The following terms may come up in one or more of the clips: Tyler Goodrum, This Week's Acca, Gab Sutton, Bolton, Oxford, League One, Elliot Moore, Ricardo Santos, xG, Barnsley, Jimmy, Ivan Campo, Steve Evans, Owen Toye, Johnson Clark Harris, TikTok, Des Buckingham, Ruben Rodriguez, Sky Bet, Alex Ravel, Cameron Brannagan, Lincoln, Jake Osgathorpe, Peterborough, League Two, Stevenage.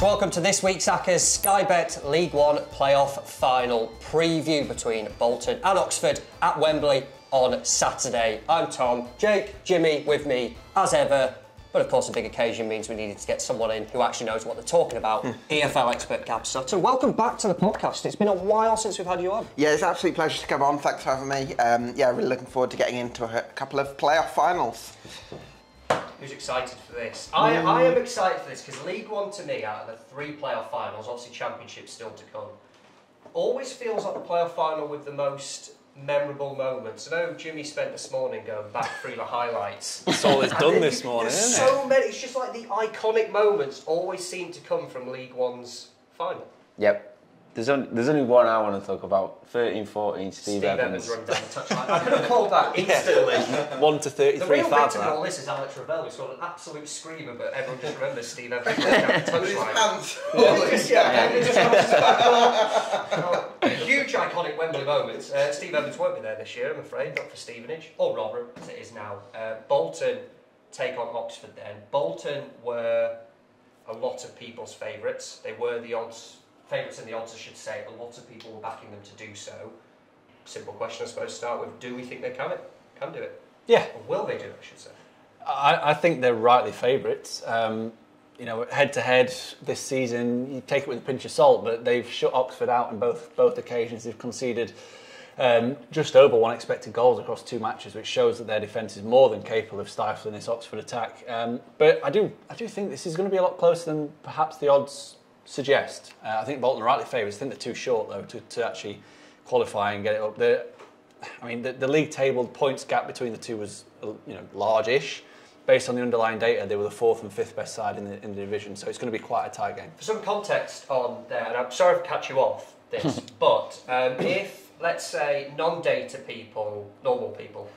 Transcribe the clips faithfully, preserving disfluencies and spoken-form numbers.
So welcome to this week's Acca's Sky Bet League One playoff final preview between Bolton and Oxford at Wembley on Saturday. I'm Tom, Jake, Jimmy with me as ever. But of course, a big occasion means we needed to get someone in who actually knows what they're talking about. Mm. E F L expert Gab Sutton, welcome back to the podcast. It's been a while since we've had you on. Yeah, it's an absolute pleasure to come on. Thanks for having me. Um, yeah, really looking forward to getting into a couple of playoff finals. Who's excited for this? I, mm. I am excited for this because League One to me, out of the three playoff finals, obviously Championship still to come, always feels like the playoff final with the most memorable moments. I know Jimmy spent this morning going back through the highlights. It's all it's done this morning, isn't so it? So many. It's just like the iconic moments always seem to come from League One's final. Yep. There's only, there's only one I want to talk about. thirteen fourteen, Steve, Steve Evans. Evans run down the touchline. I could have called that instantly. Yeah. one to thirty-three. The real victim of all this is Alex Ravel, who scored an absolute screamer, but everyone just remembers Steve Evans running down the touchline. Huge iconic Wembley moments. Uh, Steve Evans won't be there this year, I'm afraid. Not for Stevenage, or rather, as it is now. Uh, Bolton take on Oxford then. Bolton were a lot of people's favourites. They were the odds... favourites in the odds, I should say. A lot of people were backing them to do so. Simple question, I suppose, to start with. Do we think they can, it, can do it? Yeah. Or will they do it, I should say? I, I think they're rightly favourites. Um, you know, head-to-head this season, you take it with a pinch of salt, but they've shut Oxford out on both both occasions. They've conceded um, just over one expected goals across two matches, which shows that their defence is more than capable of stifling this Oxford attack. Um, but I do, I do think this is going to be a lot closer than perhaps the odds suggest. Uh, I think Bolton are rightly favourites. I think they're too short, though, to, to actually qualify and get it up. The, I mean, the, the league table points gap between the two was, you know, large-ish. Based on the underlying data, they were the fourth and fifth best side in the, in the division, so it's going to be quite a tight game. For some context on there, and I'm sorry to catch you off this, but um, if, let's say, non-data people, normal people,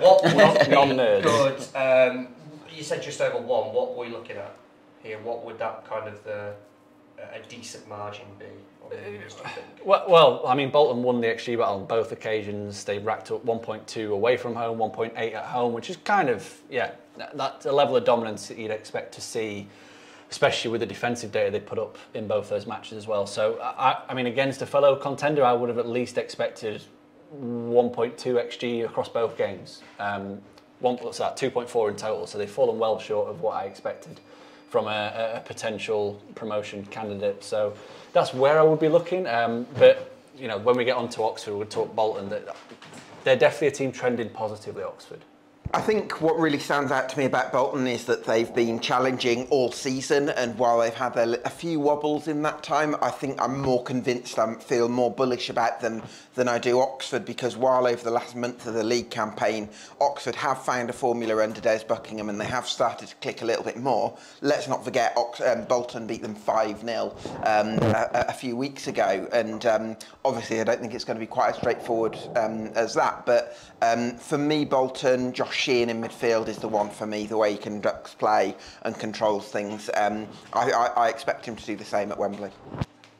what would non-nerds. Good, um, you said just over one, what were we looking at here? What would that kind of... the a decent margin be? Or is, I think? Well, well, I mean, Bolton won the X G battle on both occasions. They racked up one point two away from home, one point eight at home, which is kind of, yeah, that's a level of dominance that you'd expect to see, especially with the defensive data they put up in both those matches as well. So, I, I mean, against a fellow contender, I would have at least expected one point two X G across both games. Um, one plus that, two point four in total, so they've fallen well short of what I expected from a, a potential promotion candidate. So that's where I would be looking. Um, but, you know, when we get on to Oxford, we'll talk Bolton. That they're definitely a team trending positively, Oxford. I think what really stands out to me about Bolton is that they've been challenging all season, and while they've had a, a few wobbles in that time, I think I'm more convinced, I feel more bullish about them than I do Oxford, because while over the last month of the league campaign, Oxford have found a formula under Des Buckingham and they have started to click a little bit more, let's not forget Ox um, Bolton beat them five nil um, a, a few weeks ago, and um, obviously I don't think it's going to be quite as straightforward um, as that, but um, for me, Bolton, Josh Sheehan in midfield is the one for me, the way he conducts play and controls things. Um, I, I, I expect him to do the same at Wembley.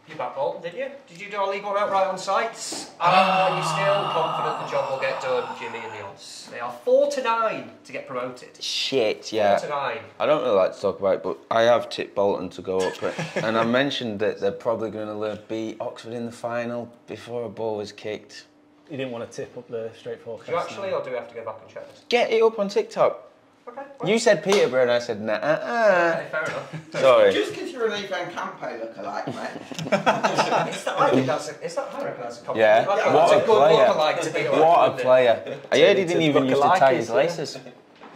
You backed Bolton, did you? Did you do our League One outright on sights? And are you still confident the job will get done, Jimmy and the odds? They are four to nine to get promoted. Shit, yeah. four to nine. I don't really like to talk about it, but I have tipped Bolton to go up. And I mentioned that they're probably going to beat Oxford in the final before a ball was kicked. You didn't want to tip up the straight forecast. Do you actually, now? Or do we have to go back and check this? Get it up on TikTok. Okay. Well. You said Peterborough and I said nah. Uh, uh. Okay, fair enough. Sorry. Just because you're an Ivan Campo lookalike, mate. Is that, I think that's a, is that, I reckon that's a compliment. Yeah. What, that's a, a good player. To be what a player. I heard he didn't even used to tie his laces.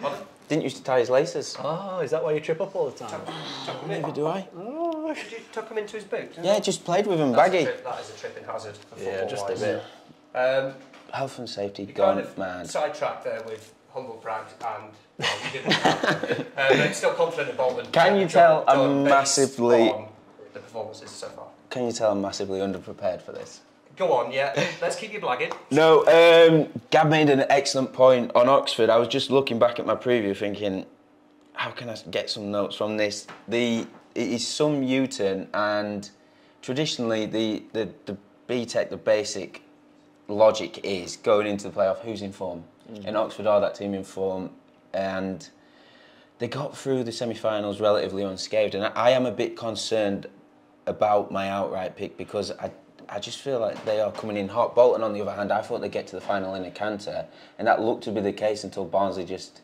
What? Didn't used to tie his laces. Oh, is that why you trip up all the time? Tuck, tuck Maybe do I? Oh. Did you tuck him into his boot? Yeah, just played with him, that's baggy. A, that is a tripping hazard. Yeah, just a bit. Um, Health and safety gone kind of mad. Sidetracked there with humble brag and well, you didn't have um, but still confident in Bolton. Can you tell I'm massively the performances so far? Can you tell I'm massively underprepared for this? Go on, yeah. Let's keep you blagging. No, um, Gab made an excellent point on Oxford. I was just looking back at my preview, thinking, how can I get some notes from this? The it is some U-turn, and traditionally the the the B-Tech, the basic logic is going into the playoff who's in form, mm. and Oxford are that team in form, and they got through the semi-finals relatively unscathed, and I, I am a bit concerned about my outright pick because I, I just feel like they are coming in hot. Bolton, on the other hand, I thought they'd get to the final in a canter, and that looked to be the case until Barnsley just...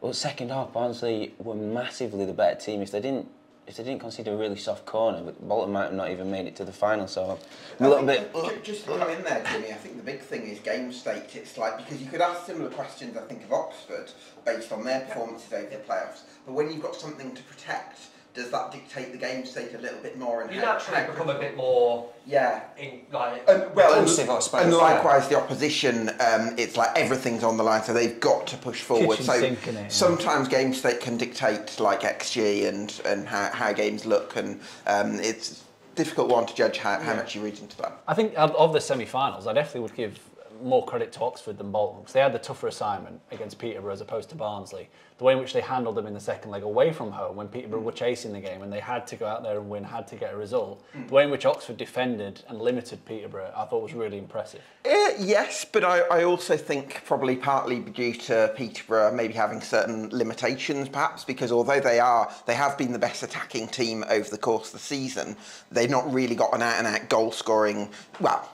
Well, second half, Barnsley were massively the better team. If they didn't if they didn't concede a really soft corner, but Bolton might have not even made it to the final, so I'm a little bit... Just, just throw in there, Jimmy, I think the big thing is game state. It's like, because you could ask similar questions, I think, of Oxford, based on their performances over the playoffs, but when you've got something to protect, does that dictate the game state a little bit more? And you naturally become a bit more... Yeah. In, like, um, well, and, I suppose, and likewise, yeah. The opposition, um, it's like everything's on the line, so they've got to push forward. Kitchen so sinking it, sometimes yeah. Game state can dictate like X G and, and how, how games look, and um, it's a difficult one to judge how, yeah. how much you read into that. I think of the semi-finals, I definitely would give more credit to Oxford than Bolton, because they had the tougher assignment against Peterborough as opposed to Barnsley. The way in which they handled them in the second leg away from home, when Peterborough were chasing the game and they had to go out there and win, had to get a result, the way in which Oxford defended and limited Peterborough, I thought was really impressive. Uh, yes, but I, I also think probably partly due to Peterborough maybe having certain limitations, perhaps, because although they are, they have been the best attacking team over the course of the season, they've not really got an out-and-out goal-scoring, well,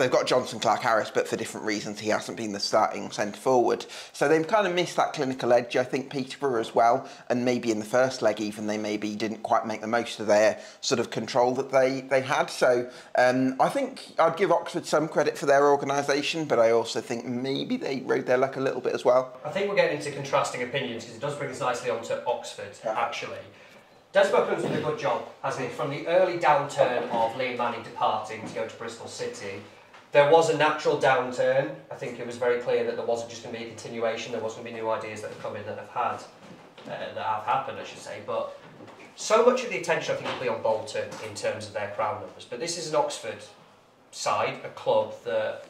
they've got Johnson Clark Harris, but for different reasons, he hasn't been the starting centre forward. So they've kind of missed that clinical edge, I think, Peterborough as well. And maybe in the first leg, even, they maybe didn't quite make the most of their sort of control that they, they had. So um, I think I'd give Oxford some credit for their organisation, but I also think maybe they rode their luck a little bit as well. I think we're getting into contrasting opinions because it does bring us nicely onto Oxford, actually. Des Buckingham's done a good job, hasn't he? From the early downturn of Liam Manning departing to go to Bristol City, there was a natural downturn. I think it was very clear that there wasn't just going to be a continuation, there wasn't going to be new ideas that have come in that have had, uh, that have happened, I should say. But so much of the attention, I think, will be on Bolton in terms of their crowd numbers. But this is an Oxford side, a club that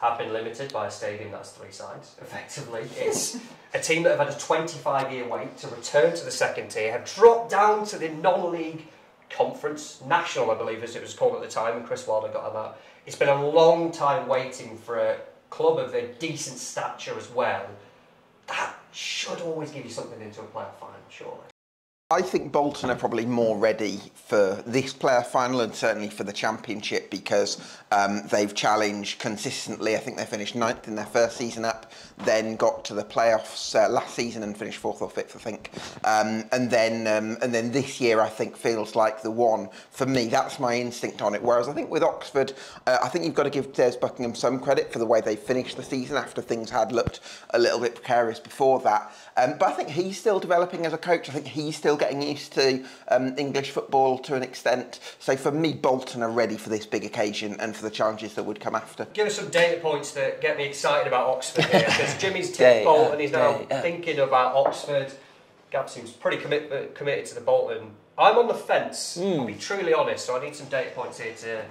have been limited by a stadium that's three sides, effectively. It's a team that have had a twenty-five year wait to return to the second tier, have dropped down to the non-league conference, national I believe as it was called at the time, and Chris Wilder got them out. It's been a long time waiting for a club of a decent stature as well. That should always give you something into a playoff final, surely. I think Bolton are probably more ready for this playoff final and certainly for the Championship because um, they've challenged consistently. I think they finished ninth in their first season up, then got to the playoffs uh, last season and finished fourth or fifth, I think. Um, and then um, and then this year, I think, feels like the one for me. That's my instinct on it. Whereas I think with Oxford, uh, I think you've got to give Des Buckingham some credit for the way they finished the season after things had looked a little bit precarious before that. Um, but I think he's still developing as a coach. I think he's still getting used to um, English football to an extent. So for me, Bolton are ready for this big occasion and for the challenges that would come after. Give us some data points that get me excited about Oxford here, because Jimmy's tipped Bolton, he's now day, thinking up. about Oxford. Gab seems pretty commit committed to the Bolton. I'm on the fence, mm. I'll be truly honest, so I need some data points here to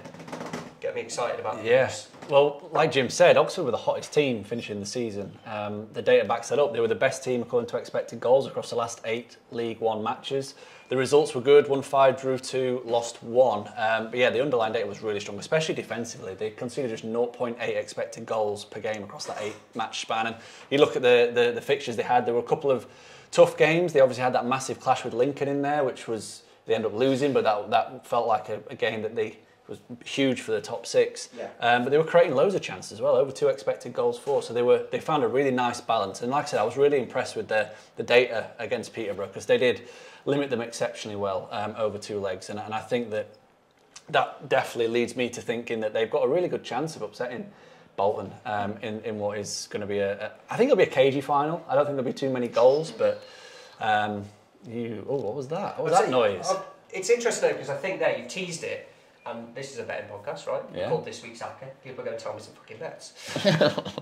get me excited about Yes. Yeah. Well, like Jim said, Oxford were the hottest team finishing the season. Um, the data backs that up. They were the best team according to expected goals across the last eight League One matches. The results were good, won five, drew two, lost one. Um, but yeah, the underlying data was really strong, especially defensively. They conceded just zero point eight expected goals per game across that eight match span. And you look at the, the, the fixtures they had, there were a couple of tough games. They obviously had that massive clash with Lincoln in there, which was, they ended up losing, but that, that felt like a, a game that they... was huge for the top six, yeah. um, but they were creating loads of chances as well, over two expected goals for, so they were they found a really nice balance. And like I said, I was really impressed with the, the data against Peterborough because they did limit them exceptionally well um, over two legs, and, and I think that that definitely leads me to thinking that they've got a really good chance of upsetting Bolton um, in, in what is going to be a, a... I think it'll be a cagey final. I don't think there'll be too many goals, but... Um, you, oh, what was that? What was that noise? It's interesting though, because I think there, you've teased it. And this is a betting podcast, right? Yeah. Called This Week's Acca. People are going to tell me some fucking bets.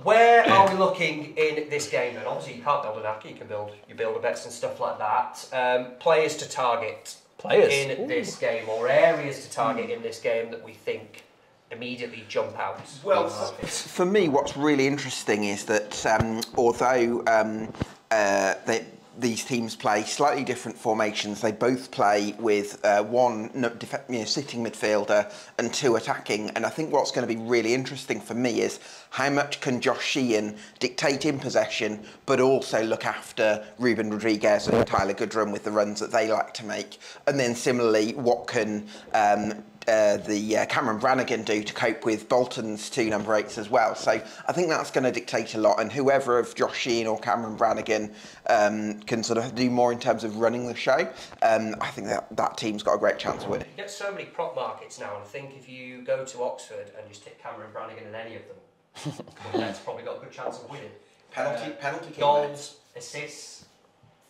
Where are we looking in this game then? Obviously, you can't build an Acca. You can build your builder bets and stuff like that. Um, players to target players in Ooh. this game, or areas to target mm. in this game that we think immediately jump out. Well, for me, what's really interesting is that um, although um, uh, they... these teams play slightly different formations. They both play with uh, one you know, sitting midfielder and two attacking. And I think what's going to be really interesting for me is how much can Josh Sheehan dictate in possession, but also look after Ruben Rodriguez and Tyler Goodrum with the runs that they like to make. And then similarly, what can um, Uh, the uh, Cameron Brannagan do to cope with Bolton's two number eights as well. So I think that's going to dictate a lot, and whoever of Josh Sheehan or Cameron Brannagan um, can sort of do more in terms of running the show, um, I think that that team's got a great chance of winning. You get so many prop markets now, and I think if you go to Oxford and just hit Cameron Brannagan in any of them, well, that's probably got a good chance of winning. Penalty, uh, penalty kick, goals, assists,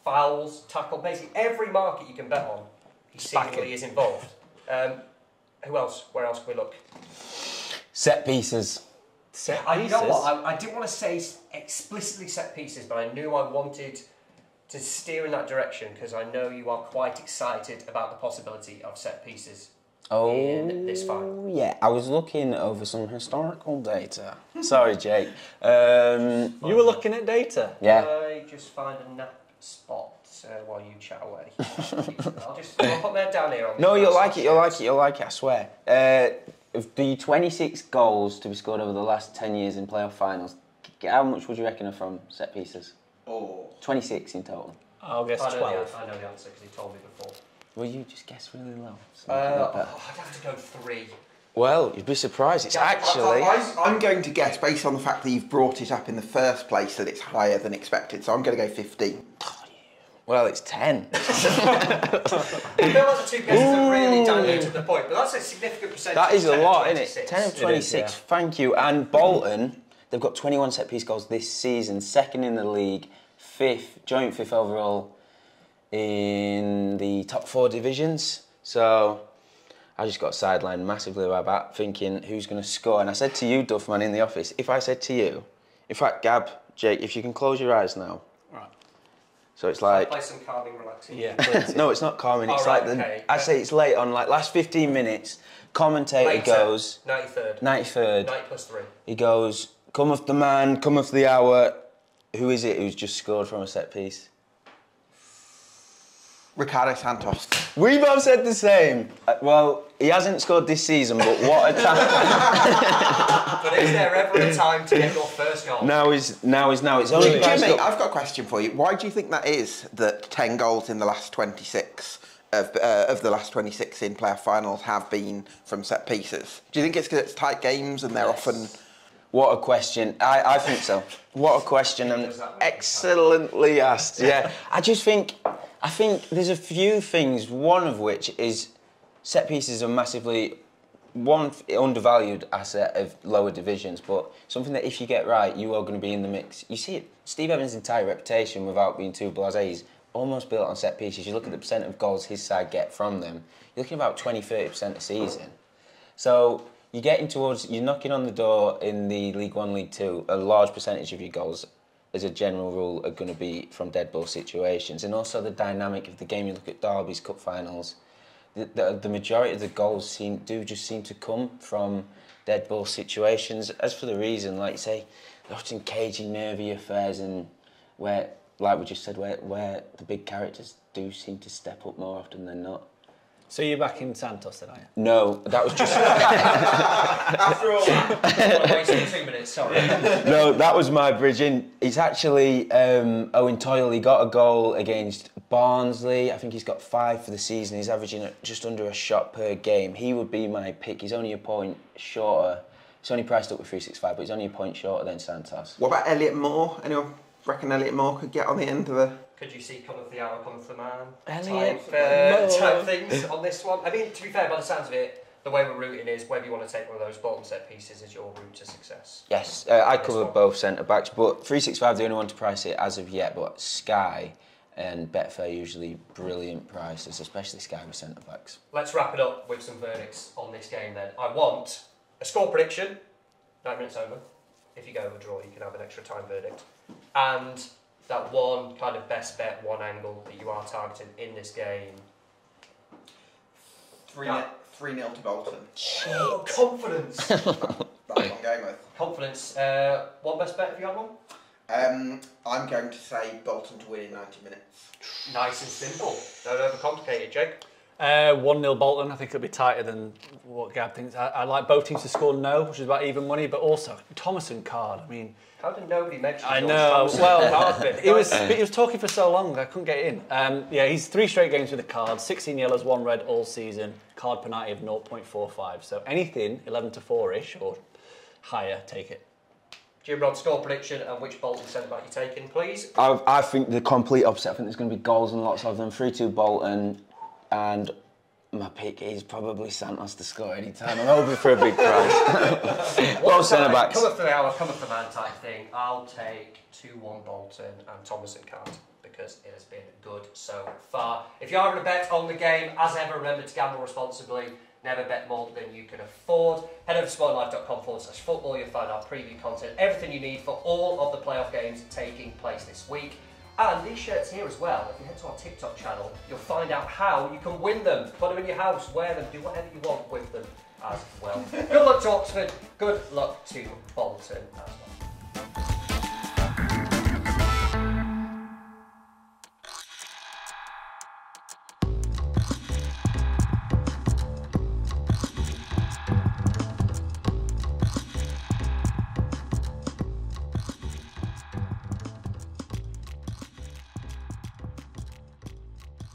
fouls, tackle, basically every market you can bet on, he seemingly is involved. Um, Who else? Where else can we look? Set pieces. Set pieces? I, you know what? I, I didn't want to say explicitly set pieces, but I knew I wanted to steer in that direction because I know you are quite excited about the possibility of set pieces oh, in this final. Yeah, I was looking over some historical data. Sorry, Jake. Um, you were looking at data? Yeah. I just find a nap spot. Uh, while you chat away. I'll just I'll put that down here. On no, you'll like it, you'll like it, you'll like it, I swear. Uh, of the twenty-six goals to be scored over the last ten years in playoff finals, how much would you reckon are from set pieces? Oh. twenty-six in total. I'll guess I twelve. I know the answer because he told me before. Well, you just guess really low. So uh, oh, I'd have to go three. Well, you'd be surprised. It's yeah, actually... I, I, I'm going to guess, based on the fact that you've brought it up in the first place, that it's higher than expected, so I'm going to go fifteen. Well, it's ten. I feel like the two guesses have really diluted the point, but that's a significant percentage. That is a lot, isn't it? ten of twenty-six, yeah. Thank you. And Bolton, they've got twenty-one set-piece goals this season, second in the league, fifth, joint fifth overall in the top four divisions. So I just got sidelined massively by that, thinking who's going to score. And I said to you, Duffman, in the office, if I said to you, in fact, Gab, Jake, if you can close your eyes now. So it's like... Play some calming, relaxing. Yeah. No, it's not calming. It's oh, right, like... the okay. I say it's late on, like, last fifteen minutes, commentator Later, goes... ninety-third. ninety-third. ninety plus three. He goes, cometh the man, cometh the hour. Who is it who's just scored from a set piece? Ricardo Santos. We both said the same. Uh, well, he hasn't scored this season, but what a time! But is there ever a time to get your first goal? Now is now is now. It's only Jimmy. Got... I've got a question for you. Why do you think that is? That ten goals in the last twenty-six of uh, of the last twenty-six in playoff finals have been from set pieces. Do you think it's because it's tight games and they're yes. often? What a question. I, I think so. What a question, and excellently asked. Yeah, I just think. I think there's a few things, one of which is set pieces are massively one undervalued asset of lower divisions, but something that if you get right, you are going to be in the mix. You see it, Steve Evans' entire reputation, without being too blasé, is almost built on set pieces. You look at the percent of goals his side get from them, you're looking about twenty, thirty percent a season. So you're getting towards, you're knocking on the door in the League One, League Two, a large percentage of your goals as a general rule, are going to be from dead ball situations. And also the dynamic of the game, you look at derbies, cup finals, the, the, the majority of the goals seem do just seem to come from dead ball situations. As for the reason, like you say, they're often cagey, nervy affairs, and where, like we just said, where, where the big characters do seem to step up more often than not. So you're back in Santos then, are you? No, that was just... After all that, I wasted two minutes, sorry. No, that was my bridge in. It's actually um, Owen Toye. He got a goal against Barnsley. I think he's got five for the season. He's averaging just under a shot per game. He would be my pick. He's only a point shorter. He's only priced up with three sixty-five, but he's only a point shorter than Santos. What about Elliot Moore? Anyone reckon Elliot Moore could get on the end of the... Could you see cometh the hour, cometh the man type, uh, type things on this one? I mean, to be fair, by the sounds of it, the way we're rooting is whether you want to take one of those bottom set pieces is your route to success. Yes, uh, I cover both centre-backs, but three sixty-five, the only one to price it as of yet, but Sky and Betfair usually brilliant prices, especially Sky with centre-backs. Let's wrap it up with some verdicts on this game then. I want a score prediction, nine minutes over. If you go with a draw, you can have an extra time verdict. And... that one kind of best bet, one angle that you are targeting in this game. three nil to Bolton. Oh, confidence! That, that one game with. Confidence. Uh, one best bet, have you had one? Um, I'm going to say Bolton to win in ninety minutes. Nice and simple. Don't overcomplicate it, Jake. Uh, one nil Bolton. I think it'll be tighter than what Gab thinks. I, I like both teams to score no, which is about even money, but also Thomason card. I mean, how did nobody mention I know. Thomason? Well, he was he was talking for so long I couldn't get in. Um, yeah, he's three straight games with a card, sixteen yellows, one red all season. Card penalty of zero point four five. So anything eleven to four ish or higher, take it. Jim Rod, score prediction and which Bolton centre-back you're taking, please? I, I think the complete upset. I think there's going to be goals and lots of them. three two Bolton, and my pick is probably Santos to score any time. I'm hoping for a big prize. Both centre-backs. Come up for the hour, come up for the man type thing. I'll take two one Bolton and Thomason card because it has been good so far. If you are going to bet on the game, as ever, remember to gamble responsibly. Never bet more than you can afford. Head over to sportlife.com forward slash football. You'll find our preview content, everything you need for all of the playoff games taking place this week. And these shirts here as well, if you head to our TikTok channel, you'll find out how you can win them. Put them in your house, wear them, do whatever you want with them as well. Good luck to Oxford, good luck to Bolton as well.